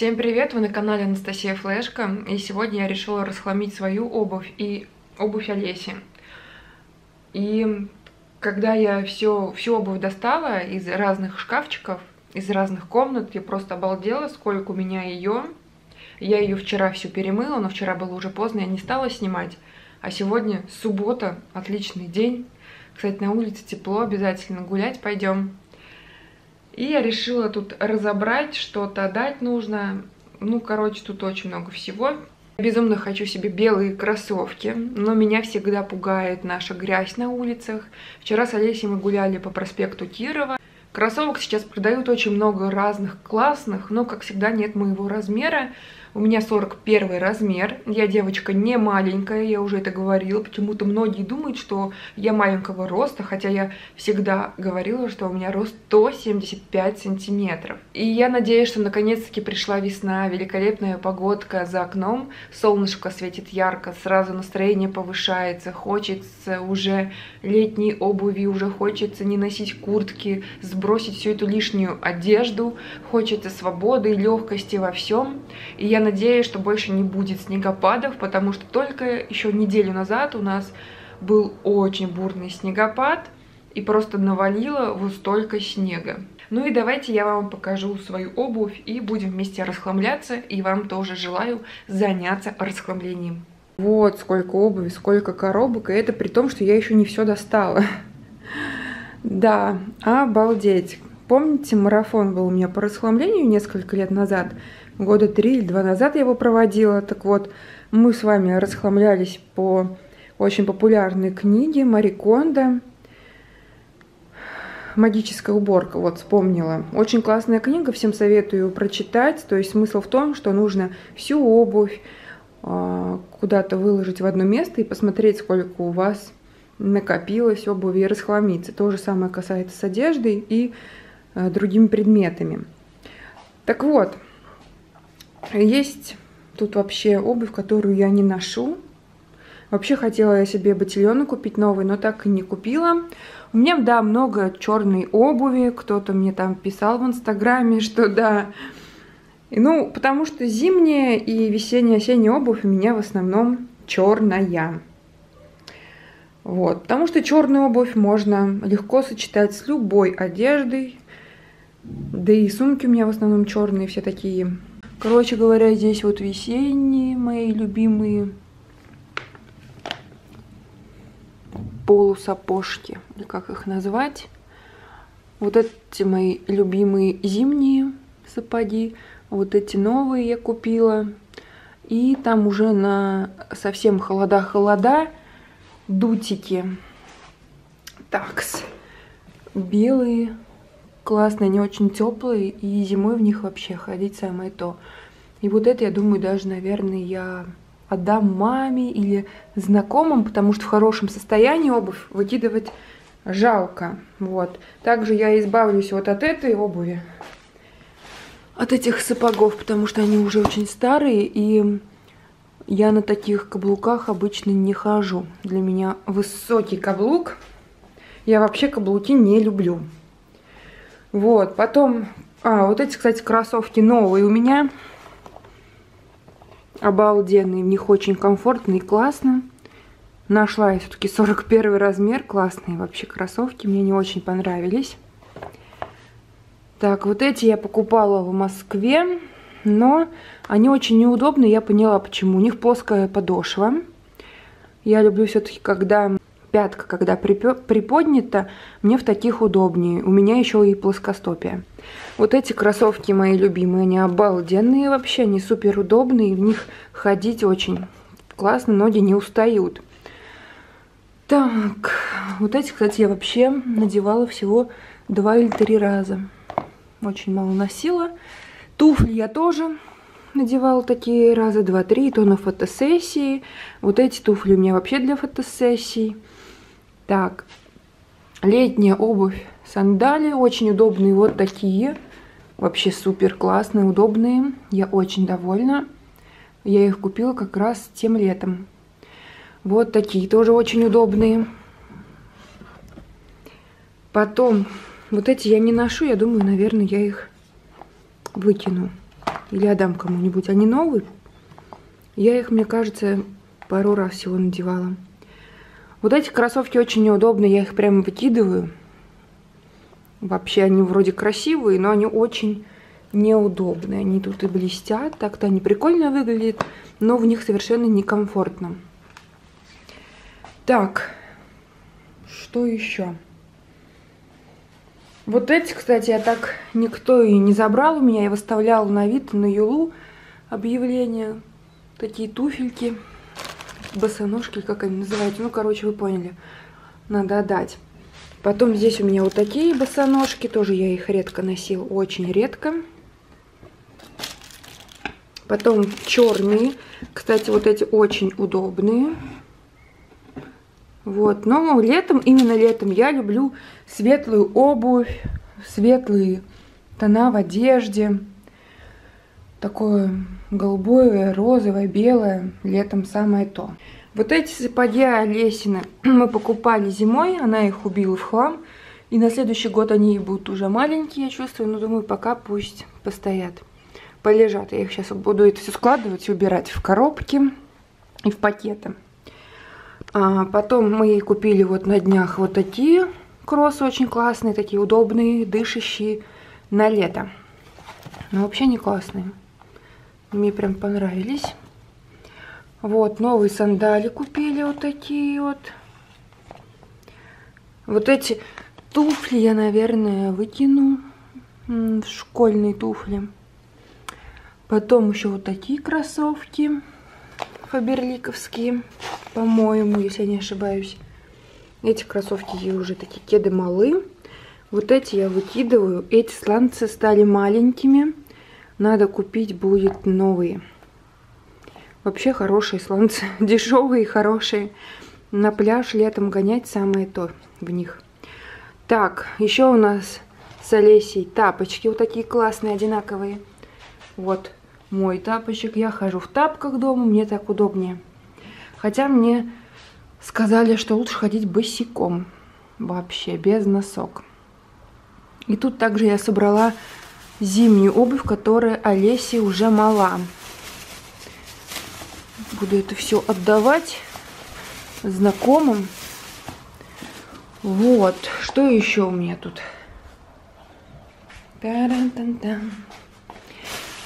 Всем привет! Вы на канале Анастасия Флешка, и сегодня я решила расхламить свою обувь и обувь Олеси. И когда я всю обувь достала из разных шкафчиков, из разных комнат, я просто обалдела, сколько у меня ее. Я ее вчера всю перемыла, но вчера было уже поздно, я не стала снимать. А сегодня суббота, отличный день. Кстати, на улице тепло, обязательно гулять пойдем. И я решила тут разобрать, что-то отдать нужно. Ну, короче, тут очень много всего. Я безумно хочу себе белые кроссовки, но меня всегда пугает наша грязь на улицах. Вчера с Олесей мы гуляли по проспекту Кирова. Кроссовок сейчас продают очень много разных классных, но, как всегда, нет моего размера. У меня 41 размер. Я девочка не маленькая, я уже это говорила. Почему-то многие думают, что я маленького роста, хотя я всегда говорила, что у меня рост 175 сантиметров. И я надеюсь, что наконец-таки пришла весна, великолепная погодка за окном, солнышко светит ярко, сразу настроение повышается, хочется уже летней обуви, уже хочется не носить куртки, сбросить всю эту лишнюю одежду, хочется свободы и легкости во всем. И я надеюсь, что больше не будет снегопадов, потому что только еще неделю назад у нас был очень бурный снегопад и просто навалило вот столько снега. Ну и давайте я вам покажу свою обувь и будем вместе расхламляться, и вам тоже желаю заняться расхламлением. Вот сколько обуви, сколько коробок, и это при том, что я еще не все достала. Да, обалдеть. Помните, марафон был у меня по расхламлению несколько лет назад? Года 3 или 2 назад я его проводила. Так вот, мы с вами расхламлялись по очень популярной книге Мари Кондо «Магическая уборка». Вот, вспомнила. Очень классная книга, всем советую прочитать. То есть смысл в том, что нужно всю обувь куда-то выложить в одно место и посмотреть, сколько у вас накопилось обуви, и расхламиться. То же самое касается с одеждой и другими предметами. Так вот, есть тут вообще обувь, которую я не ношу. Вообще хотела я себе ботильоны купить новый, но так и не купила. У меня, да, много черной обуви. Кто-то мне там писал в Инстаграме, что да. Ну, потому что зимняя и весенняя-осенняя обувь у меня в основном черная. Вот, потому что черную обувь можно легко сочетать с любой одеждой. Да и сумки у меня в основном черные, все такие. Короче говоря, здесь вот весенние мои любимые полусапожки, или как их назвать. Вот эти мои любимые зимние сапоги, вот эти новые я купила. И там уже на совсем холода-холода дутики. Такс. Белые. Классные, они очень теплые, и зимой в них вообще ходить самое то. И вот это, я думаю, даже, наверное, я отдам маме или знакомым, потому что в хорошем состоянии обувь выкидывать жалко. Вот. Также я избавлюсь вот от этой обуви, от этих сапогов, потому что они уже очень старые, и я на таких каблуках обычно не хожу. Для меня высокий каблук. Я вообще каблуки не люблю. Вот, потом... вот эти, кстати, кроссовки новые у меня. Обалденные, в них очень комфортно и классно. Нашла я все-таки 41 размер. Классные вообще кроссовки, мне не очень понравились. Так, вот эти я покупала в Москве, но они очень неудобны, я поняла почему. У них плоская подошва. Я люблю все-таки, когда... пятка, когда приподнята, мне в таких удобнее. У меня еще и плоскостопие. Вот эти кроссовки мои любимые, они обалденные вообще, они супер удобные, в них ходить очень классно, ноги не устают. Так, вот эти, кстати, я вообще надевала всего 2 или 3 раза. Очень мало носила. Туфли я тоже надевала такие раза 2-3, то на фотосессии. Вот эти туфли у меня вообще для фотосессий. Так, летняя обувь, сандали, очень удобные вот такие, вообще супер классные, удобные, я очень довольна, я их купила как раз тем летом. Вот такие тоже очень удобные. Потом, вот эти я не ношу, я думаю, наверное, я их выкину. или отдам кому-нибудь. Они новые. Я их, мне кажется, пару раз всего надевала. Вот эти кроссовки очень неудобные, я их прямо выкидываю. Вообще они вроде красивые, но они очень неудобные. Они тут и блестят, так-то они прикольно выглядят, но в них совершенно некомфортно. Так, что еще? Вот эти, кстати, я так никто и не забрал у меня. Я выставляла на Авито, на Юлу объявления. Такие туфельки, босоножки, как они называются. Ну, короче, вы поняли. Надо отдать. Потом здесь у меня вот такие босоножки. Тоже я их редко носила, очень редко. Потом черные. Кстати, вот эти очень удобные. Вот, но летом, именно летом я люблю светлую обувь, светлые тона в одежде. Такое голубое, розовое, белое, летом самое то. Вот эти сапоги Олесины мы покупали зимой, она их убила в хлам. И на следующий год они будут уже маленькие, я чувствую, но думаю, пока пусть постоят, полежат. Я их сейчас буду это все складывать и убирать в коробки и в пакеты. А потом мы ей купили вот на днях вот такие кроссы, очень классные, такие удобные, дышащие на лето. Но вообще не классные. Мне прям понравились. Вот, новые сандали купили вот такие вот. Вот эти туфли я, наверное, выкину. Школьные туфли. Потом еще вот такие кроссовки. Фаберликовские, по-моему, если я не ошибаюсь. Эти кроссовки ей уже такие кеды малы. Вот эти я выкидываю. Эти сланцы стали маленькими. Надо купить будет новые. Вообще хорошие сланцы. Дешевые, хорошие. На пляж летом гонять самое то в них. Так, еще у нас с Олесей тапочки вот такие классные, одинаковые. Вот. Мой тапочек. Я хожу в тапках дома, мне так удобнее. Хотя мне сказали, что лучше ходить босиком. Вообще, без носок. И тут также я собрала зимнюю обувь, которая Олесе уже мала. Буду это все отдавать знакомым. Вот. Что еще у меня тут? Тарантан-тан.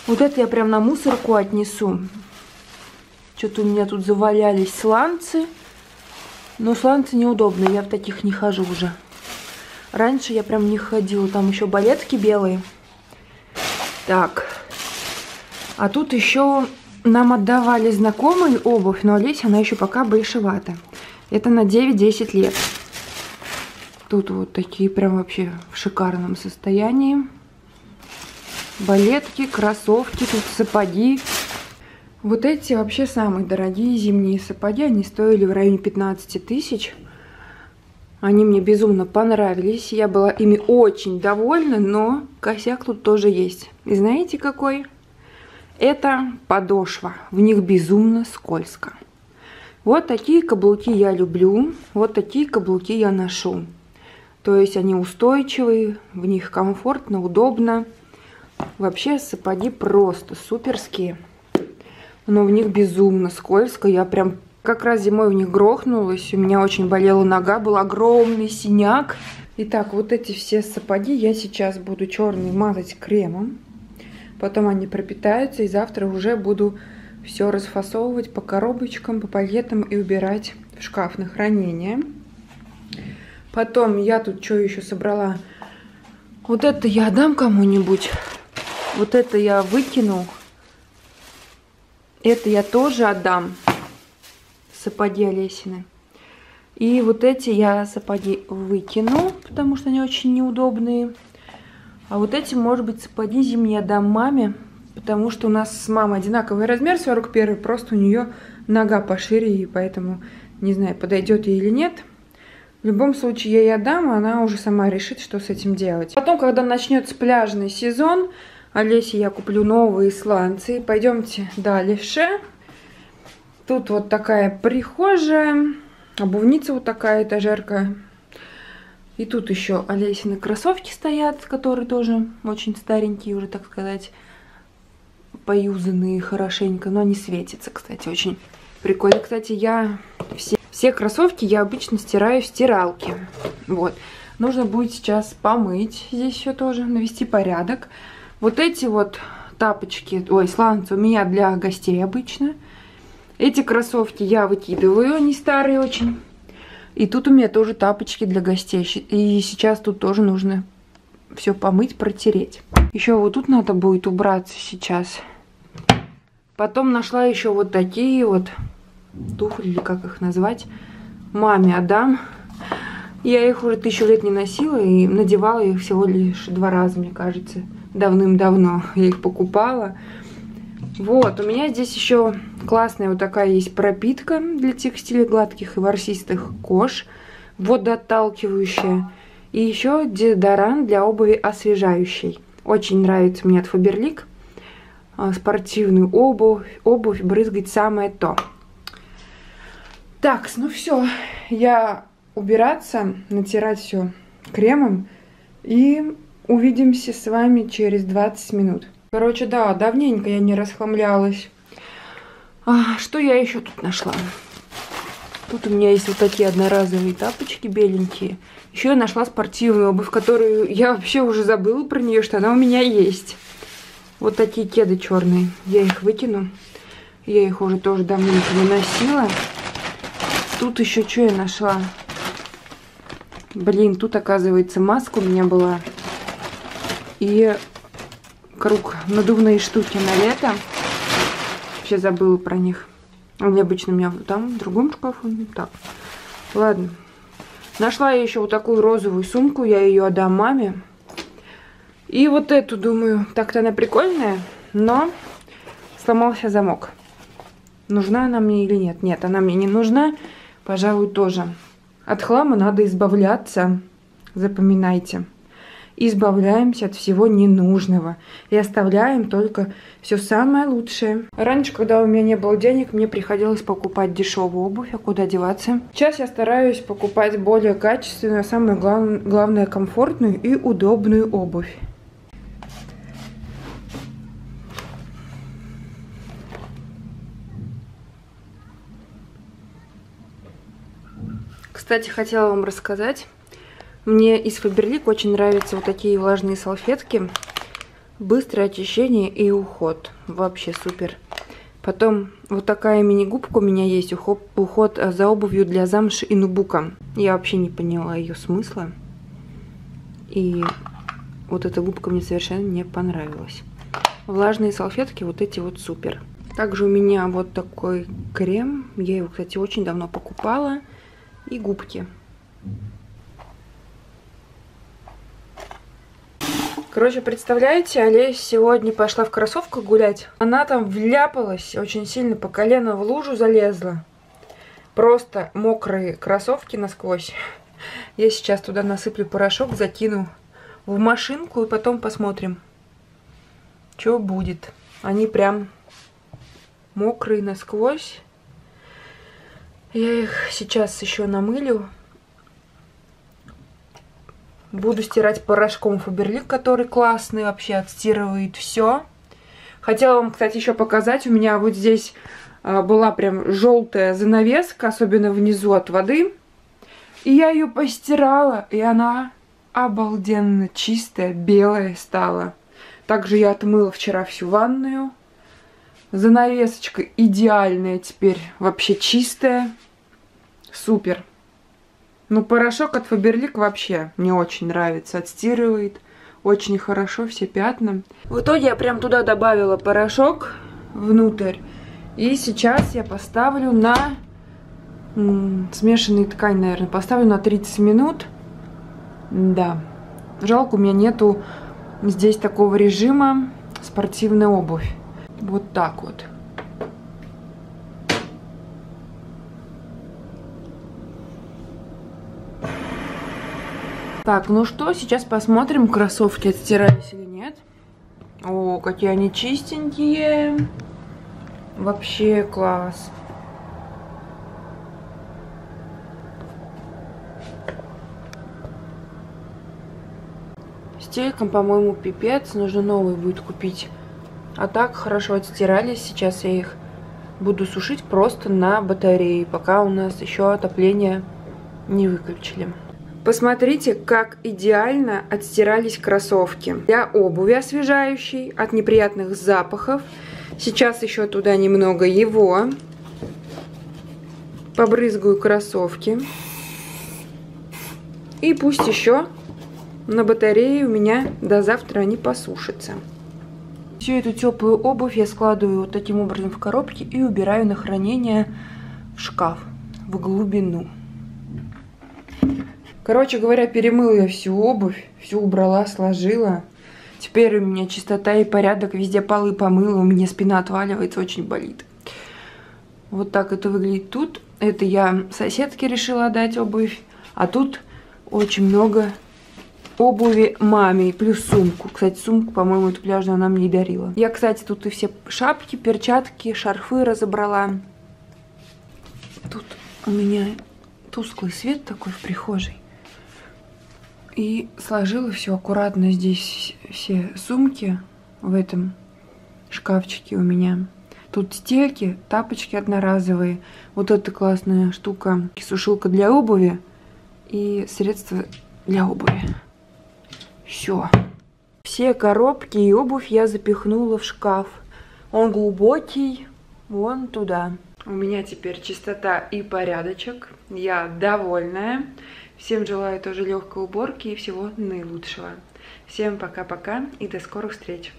Вот это я прям на мусорку отнесу. Что-то у меня тут завалялись сланцы. Но сланцы неудобные, я в таких не хожу уже. Раньше я прям не ходила. Там еще балетки белые. Так. А тут еще нам отдавали знакомые обувь, но Олеся, она еще пока большевата. Это на 9-10 лет. Тут вот такие прям вообще в шикарном состоянии. Балетки, кроссовки, тут сапоги. Вот эти вообще самые дорогие зимние сапоги. Они стоили в районе 15 тысяч. Они мне безумно понравились. Я была ими очень довольна, но косяк тут тоже есть. И знаете какой? Это подошва. В них безумно скользко. Вот такие каблуки я люблю. Вот такие каблуки я ношу. То есть они устойчивые, в них комфортно, удобно. Вообще сапоги просто суперские, но в них безумно скользко. Я прям как раз зимой в них грохнулась, у меня очень болела нога, был огромный синяк. Итак, вот эти все сапоги я сейчас буду черные мазать кремом, потом они пропитаются, и завтра уже буду все расфасовывать по коробочкам, по пакетам и убирать в шкаф на хранение. Потом я тут что еще собрала? Вот это я отдам кому-нибудь. Вот это я выкину. Это я тоже отдам. Сапоги Олесины. И вот эти я сапоги выкину, потому что они очень неудобные. А вот эти, может быть, сапоги зимние отдам маме, потому что у нас с мамой одинаковый размер, 41, просто у нее нога пошире, и поэтому, не знаю, подойдет ей или нет. В любом случае я ей отдам, а она уже сама решит, что с этим делать. Потом, когда начнется пляжный сезон, Олесе я куплю новые сланцы. Пойдемте дальше. Тут вот такая прихожая. Обувница вот такая, этажерка. И тут еще Олесины кроссовки стоят, которые тоже очень старенькие уже, так сказать. поюзанные хорошенько, но они светятся, кстати, очень прикольно. Кстати, я все кроссовки я обычно стираю в стиралке, вот. Нужно будет сейчас помыть здесь все тоже, навести порядок. Вот эти вот тапочки, ой, сланцы у меня для гостей обычно. Эти кроссовки я выкидываю, они старые очень. И тут у меня тоже тапочки для гостей. И сейчас тут тоже нужно все помыть, протереть. Еще вот тут надо будет убраться сейчас. Потом нашла еще вот такие вот туфли, или как их назвать. Маме отдам. Я их уже 1000 лет не носила и надевала их всего лишь 2 раза, мне кажется. Давным-давно я их покупала. Вот, у меня здесь еще классная вот такая есть пропитка для текстиля гладких и ворсистых кож, водоотталкивающая. И еще дезодорант для обуви освежающий. Очень нравится мне от Фаберлик. Спортивную обувь брызгать самое то. Так, ну все, я убираться, натирать все кремом и увидимся с вами через 20 минут. Короче, да, давненько я не расхламлялась. Что я еще тут нашла? Тут у меня есть вот такие одноразовые тапочки беленькие. Еще я нашла спортивную обувь, которую я вообще уже забыла про нее, что она у меня есть. Вот такие кеды черные. Я их выкину. Я их уже тоже давненько не носила. Тут еще что я нашла? Блин, тут, оказывается, маска у меня была. И круг, надувные штуки на лето. Вообще забыла про них. Они обычно у меня там, в другом шкафу. Так, ладно. Нашла я еще вот такую розовую сумку. Я ее отдам маме. И вот эту, думаю, так-то она прикольная, но сломался замок. Нужна она мне или нет? Нет, она мне не нужна. Пожалуй, тоже. От хлама надо избавляться, запоминайте. Избавляемся от всего ненужного и оставляем только все самое лучшее. Раньше, когда у меня не было денег, мне приходилось покупать дешевую обувь, а куда деваться? Сейчас я стараюсь покупать более качественную, а самое главное, комфортную и удобную обувь. Кстати, хотела вам рассказать, мне из Фаберлик очень нравятся вот такие влажные салфетки. Быстрое очищение и уход. Вообще супер. Потом вот такая мини-губка у меня есть. Уход за обувью для замши и нубука. Я вообще не поняла ее смысла. И вот эта губка мне совершенно не понравилась. Влажные салфетки вот эти вот супер. Также у меня вот такой крем. Я его, кстати, очень давно покупала. И губки. Короче, представляете, Олеся сегодня пошла в кроссовках гулять. Она там вляпалась очень сильно, по колено в лужу залезла. Просто мокрые кроссовки насквозь. Я сейчас туда насыплю порошок, закину в машинку и потом посмотрим, что будет. Они прям мокрые насквозь. Я их сейчас еще намылю. Буду стирать порошком Фаберлик, который классный, вообще отстирывает все. Хотела вам, кстати, еще показать. У меня вот здесь была прям желтая занавеска, особенно внизу от воды. И я ее постирала, и она обалденно чистая, белая стала. Также я отмыла вчера всю ванную. Занавесочка идеальная теперь, вообще чистая, супер. Ну, порошок от Фаберлик вообще мне очень нравится, отстирывает очень хорошо все пятна. В итоге я прям туда добавила порошок внутрь, и сейчас я поставлю на смешанные ткани, наверное, поставлю на 30 минут. Да, жалко, у меня нету здесь такого режима спортивная обувь. Вот так вот. Так, ну что, сейчас посмотрим, кроссовки отстирались или нет. О, какие они чистенькие. Вообще класс. Стейком, по-моему, пипец. Нужно новый будет купить. А так хорошо отстирались. Сейчас я их буду сушить просто на батарее, пока у нас еще отопление не выключили. Посмотрите, как идеально отстирались кроссовки. Для обуви освежающей от неприятных запахов. Сейчас еще туда немного его. Побрызгаю кроссовки. И пусть еще на батарее у меня до завтра они посушатся. Всю эту теплую обувь я складываю вот таким образом в коробке и убираю на хранение в шкаф, в глубину. Короче говоря, перемыла я всю обувь, всю убрала, сложила. Теперь у меня чистота и порядок, везде полы помыла, у меня спина отваливается, очень болит. Вот так это выглядит тут. Это я соседке решила отдать обувь, а тут... очень много обуви маме, плюс сумку. Кстати, сумку, по-моему, эту пляжную она мне дарила. Я, кстати, тут и все шапки, перчатки, шарфы разобрала. Тут у меня тусклый свет такой в прихожей. И сложила все аккуратно здесь, все сумки в этом шкафчике у меня. Тут стельки, тапочки одноразовые. Вот эта классная штука, сушилка для обуви. И средства для обуви. Все. Все коробки и обувь я запихнула в шкаф. Он глубокий, вон туда. У меня теперь чистота и порядочек. Я довольная. Всем желаю тоже легкой уборки и всего наилучшего. Всем пока-пока и до скорых встреч.